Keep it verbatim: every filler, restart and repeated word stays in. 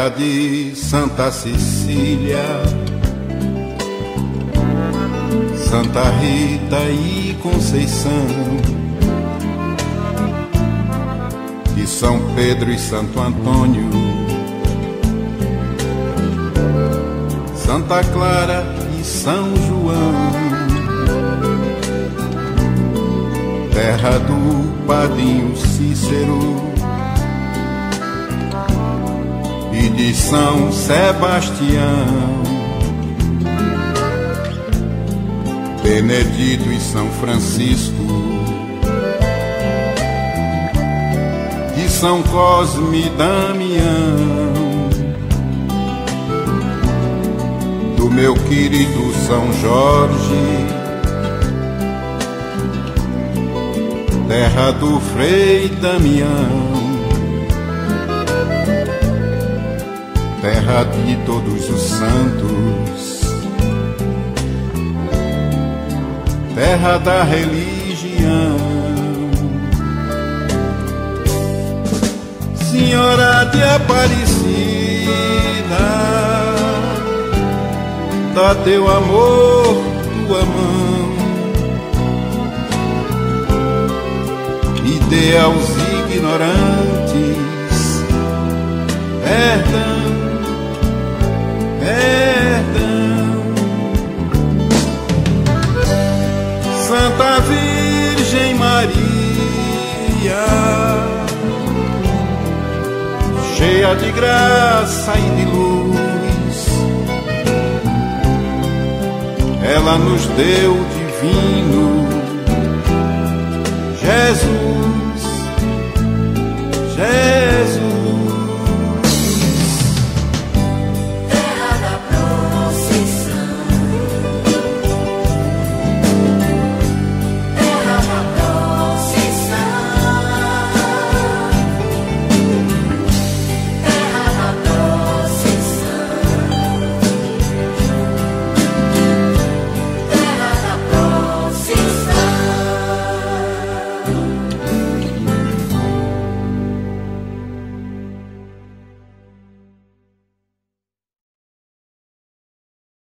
terra de Santa Cecília, Santa Rita e Conceição, e São Pedro e Santo Antônio, Santa Clara e São João, terra do Padinho Cícero e de São Sebastião, Benedito e São Francisco, de São Cosme e Damião, do meu querido São Jorge, terra do Frei Damião, terra de todos os santos, terra da religião. Senhora de Aparecida, dá teu amor, tua mão, e dê aos ignorantes perdão. Santa Virgem Maria, cheia de graça e de luz, ela nos deu o divino Jesus.